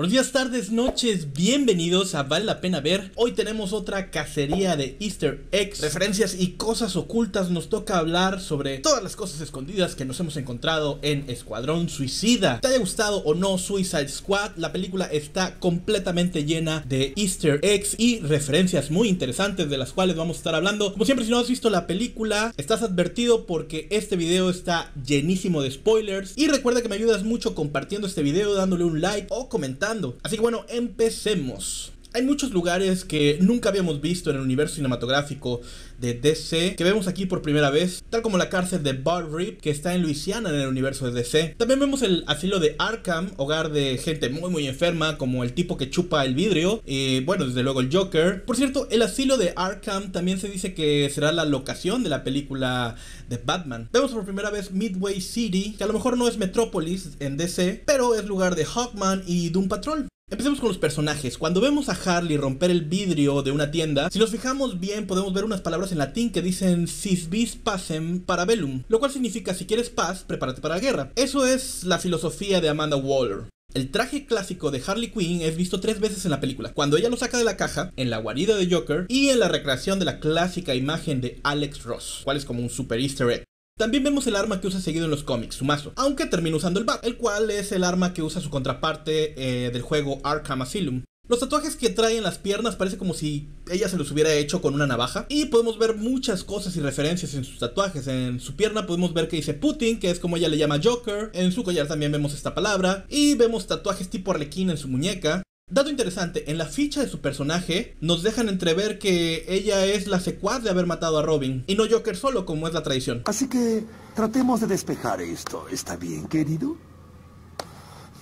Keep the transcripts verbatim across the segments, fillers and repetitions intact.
Buenos días, tardes, noches, bienvenidos a Vale la Pena Ver. Hoy tenemos otra cacería de Easter eggs, referencias y cosas ocultas. Nos toca hablar sobre todas las cosas escondidas que nos hemos encontrado en Escuadrón Suicida. Te haya gustado o no Suicide Squad, la película está completamente llena de Easter eggs y referencias muy interesantes de las cuales vamos a estar hablando. Como siempre, si no has visto la película, estás advertido porque este video está llenísimo de spoilers. Y recuerda que me ayudas mucho compartiendo este video, dándole un like o comentando. Así que bueno, empecemos. Hay muchos lugares que nunca habíamos visto en el universo cinematográfico de D C, que vemos aquí por primera vez, tal como la cárcel de Bart Rip, que está en Luisiana en el universo de D C. También vemos el asilo de Arkham, hogar de gente muy muy enferma, como el tipo que chupa el vidrio, y bueno, desde luego el Joker. Por cierto, el asilo de Arkham también se dice que será la locación de la película de Batman. Vemos por primera vez Midway City, que a lo mejor no es Metrópolis en D C, pero es lugar de Hawkman y Doom Patrol. Empecemos con los personajes. Cuando vemos a Harley romper el vidrio de una tienda, si nos fijamos bien podemos ver unas palabras en latín que dicen "sis vis pacem parabellum", lo cual significa si quieres paz, prepárate para la guerra. Eso es la filosofía de Amanda Waller. El traje clásico de Harley Quinn es visto tres veces en la película, cuando ella lo saca de la caja, en la guarida de Joker y en la recreación de la clásica imagen de Alex Ross, cual es como un super easter egg. También vemos el arma que usa seguido en los cómics, su mazo, aunque termina usando el bat, el cual es el arma que usa su contraparte eh, del juego Arkham Asylum. Los tatuajes que trae en las piernas parece como si ella se los hubiera hecho con una navaja, y podemos ver muchas cosas y referencias en sus tatuajes. En su pierna podemos ver que dice Putin, que es como ella le llama Joker. En su collar también vemos esta palabra, y vemos tatuajes tipo arlequín en su muñeca. Dato interesante, en la ficha de su personaje nos dejan entrever que ella es la secuaz de haber matado a Robin y no Joker solo, como es la tradición. Así que tratemos de despejar esto, ¿está bien, querido?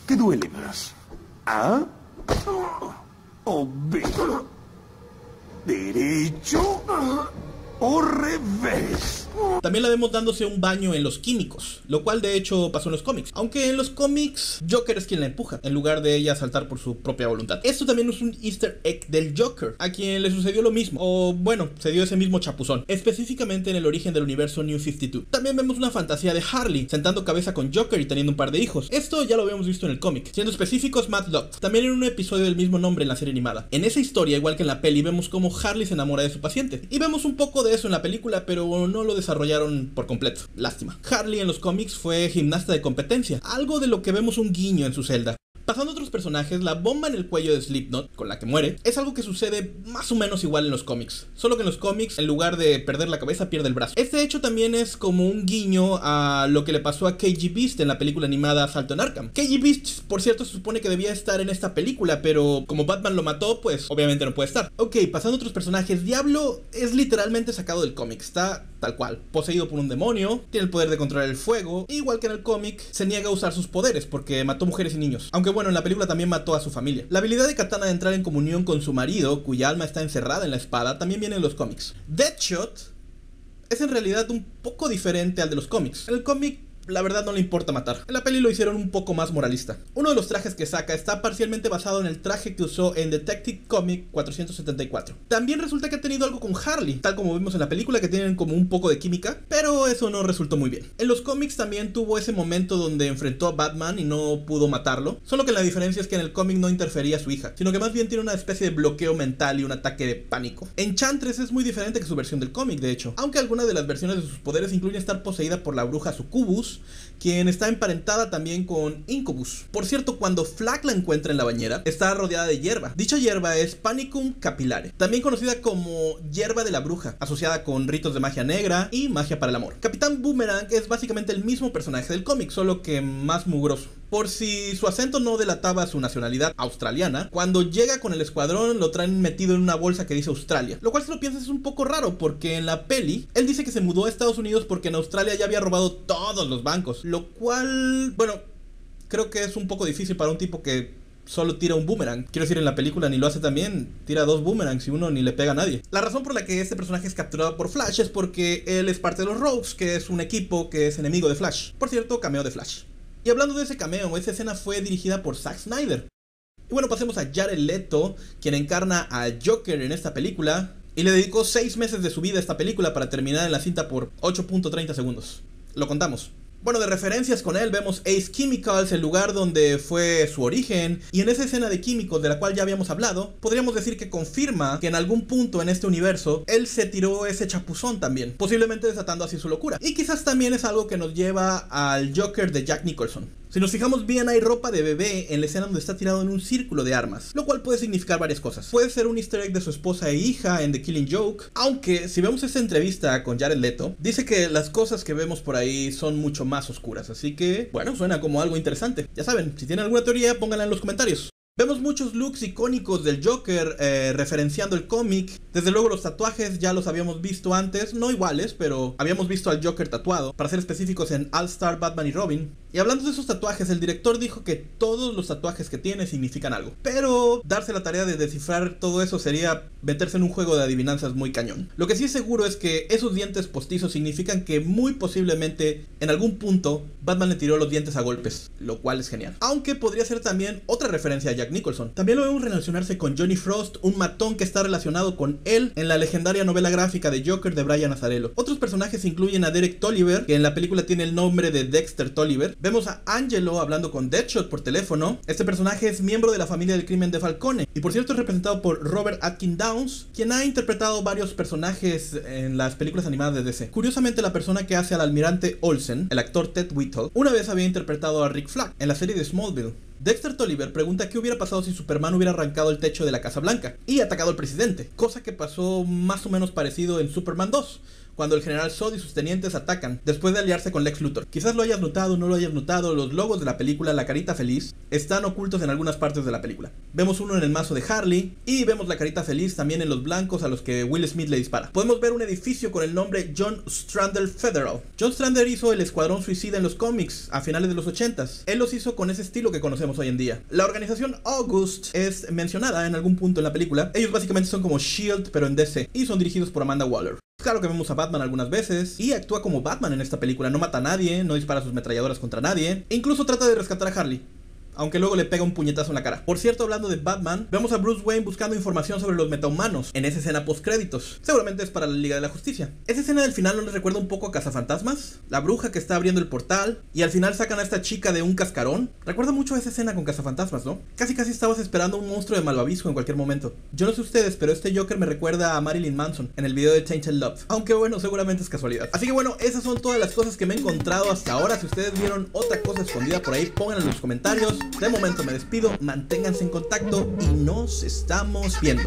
¿Qué duele más? ¿A o B? ¿Derecho o revés? También la vemos dándose un baño en los químicos, lo cual de hecho pasó en los cómics, aunque en los cómics Joker es quien la empuja, en lugar de ella saltar por su propia voluntad. Esto también es un easter egg del Joker, a quien le sucedió lo mismo, o bueno, se dio ese mismo chapuzón, específicamente en el origen del universo New cincuenta y dos. También vemos una fantasía de Harley, sentando cabeza con Joker y teniendo un par de hijos. Esto ya lo habíamos visto en el cómic, siendo específicos Mad Love, también en un episodio del mismo nombre en la serie animada. En esa historia, igual que en la peli, vemos cómo Harley se enamora de su paciente, y vemos un poco de eso en la película, pero no lo desarrollamos desarrollaron por completo. Lástima. Harley en los cómics fue gimnasta de competencia, algo de lo que vemos un guiño en su celda. Pasando a otros personajes, la bomba en el cuello de Slipknot, con la que muere, es algo que sucede más o menos igual en los cómics, solo que en los cómics, en lugar de perder la cabeza, pierde el brazo. Este hecho también es como un guiño a lo que le pasó a K G Beast en la película animada Asalto en Arkham. K G Beast, por cierto, se supone que debía estar en esta película, pero como Batman lo mató, pues obviamente no puede estar. Ok, pasando a otros personajes, Diablo es literalmente sacado del cómic, está tal cual, poseído por un demonio, tiene el poder de controlar el fuego, e igual que en el cómic, se niega a usar sus poderes porque mató mujeres y niños, aunque bueno, en la película también mató a su familia. La habilidad de Katana de entrar en comunión con su marido, cuya alma está encerrada en la espada, también viene en los cómics. Deadshot es en realidad un poco diferente al de los cómics. En el cómic, la verdad, no le importa matar. En la peli lo hicieron un poco más moralista. Uno de los trajes que saca está parcialmente basado en el traje que usó en Detective Comic cuatrocientos setenta y cuatro. También resulta que ha tenido algo con Harley, tal como vimos en la película, que tienen como un poco de química, pero eso no resultó muy bien. En los cómics también tuvo ese momento donde enfrentó a Batman y no pudo matarlo, solo que la diferencia es que en el cómic no interfería a su hija, sino que más bien tiene una especie de bloqueo mental y un ataque de pánico. Enchantress es muy diferente que su versión del cómic, de hecho, aunque algunas de las versiones de sus poderes incluyen estar poseída por la bruja Sucubus, quien está emparentada también con Incubus. Por cierto, cuando Flash la encuentra en la bañera, está rodeada de hierba. Dicha hierba es Panicum Capillare, también conocida como hierba de la bruja, asociada con ritos de magia negra y magia para el amor. Capitán Boomerang es básicamente el mismo personaje del cómic, solo que más mugroso. Por si su acento no delataba su nacionalidad australiana, cuando llega con el escuadrón lo traen metido en una bolsa que dice Australia, lo cual, si lo piensas, es un poco raro, porque en la peli él dice que se mudó a Estados Unidos porque en Australia ya había robado todos los bancos, lo cual, bueno, creo que es un poco difícil para un tipo que solo tira un boomerang. Quiero decir, en la película ni lo hace también, tira dos boomerangs y uno ni le pega a nadie. La razón por la que este personaje es capturado por Flash es porque él es parte de los Rogues, que es un equipo que es enemigo de Flash. Por cierto, cameo de Flash. Y hablando de ese cameo, esa escena fue dirigida por Zack Snyder. Y bueno, pasemos a Jared Leto, quien encarna a Joker en esta película, y le dedicó seis meses de su vida a esta película para terminar en la cinta por ocho punto treinta segundos. Lo contamos. Bueno, de referencias con él vemos Ace Chemicals, el lugar donde fue su origen, y en esa escena de químicos de la cual ya habíamos hablado, podríamos decir que confirma que en algún punto en este universo él se tiró ese chapuzón también, posiblemente desatando así su locura. Y quizás también es algo que nos lleva al Joker de Jack Nicholson. Si nos fijamos bien, hay ropa de bebé en la escena donde está tirado en un círculo de armas, lo cual puede significar varias cosas. Puede ser un easter egg de su esposa e hija en The Killing Joke, aunque si vemos esta entrevista con Jared Leto, dice que las cosas que vemos por ahí son mucho más oscuras, así que, bueno, suena como algo interesante. Ya saben, si tienen alguna teoría, pónganla en los comentarios. Vemos muchos looks icónicos del Joker eh, referenciando el cómic. Desde luego los tatuajes ya los habíamos visto antes, no iguales, pero habíamos visto al Joker tatuado, para ser específicos en All Star, Batman y Robin. Y hablando de esos tatuajes, el director dijo que todos los tatuajes que tiene significan algo, pero darse la tarea de descifrar todo eso sería meterse en un juego de adivinanzas muy cañón. Lo que sí es seguro es que esos dientes postizos significan que muy posiblemente en algún punto Batman le tiró los dientes a golpes, lo cual es genial. Aunque podría ser también otra referencia a Jack Nicholson. También lo vemos relacionarse con Johnny Frost, un matón que está relacionado con él en la legendaria novela gráfica de Joker de Brian Azzarello. Otros personajes incluyen a Derek Tolliver, que en la película tiene el nombre de Dexter Tolliver. Vemos a Angelo hablando con Deadshot por teléfono. Este personaje es miembro de la familia del crimen de Falcone, y por cierto es representado por Robert Atkin Downs, quien ha interpretado varios personajes en las películas animadas de D C. Curiosamente, la persona que hace al almirante Olsen, el actor Ted Whittle, una vez había interpretado a Rick Flag en la serie de Smallville. Dexter Tolliver pregunta qué hubiera pasado si Superman hubiera arrancado el techo de la Casa Blanca y atacado al presidente, cosa que pasó más o menos parecido en Superman dos, cuando el general Zod y sus tenientes atacan después de aliarse con Lex Luthor. Quizás lo hayas notado, no lo hayas notado, los logos de la película, la carita feliz, están ocultos en algunas partes de la película. Vemos uno en el mazo de Harley y vemos la carita feliz también en los blancos a los que Will Smith le dispara. Podemos ver un edificio con el nombre John Strander Federal. John Strander hizo el Escuadrón Suicida en los cómics a finales de los ochentas. Él los hizo con ese estilo que conocemos hoy en día. La organización August es mencionada en algún punto en la película. Ellos básicamente son como Shield pero en D C, y son dirigidos por Amanda Waller. Claro que vemos a Batman algunas veces, y actúa como Batman en esta película. No mata a nadie, no dispara sus metralladoras contra nadie, e incluso trata de rescatar a Harley, aunque luego le pega un puñetazo en la cara. Por cierto, hablando de Batman, vemos a Bruce Wayne buscando información sobre los metahumanos en esa escena postcréditos. Seguramente es para la Liga de la Justicia. Esa escena del final, ¿no les recuerda un poco a Cazafantasmas? La bruja que está abriendo el portal y al final sacan a esta chica de un cascarón. Recuerda mucho a esa escena con Cazafantasmas, ¿no? Casi casi estabas esperando un monstruo de malvavisco en cualquier momento. Yo no sé ustedes, pero este Joker me recuerda a Marilyn Manson en el video de Tainted Love. Aunque bueno, seguramente es casualidad. Así que bueno, esas son todas las cosas que me he encontrado hasta ahora. Si ustedes vieron otra cosa escondida por ahí, pónganla en los comentarios. De momento me despido, manténganse en contacto y nos estamos viendo.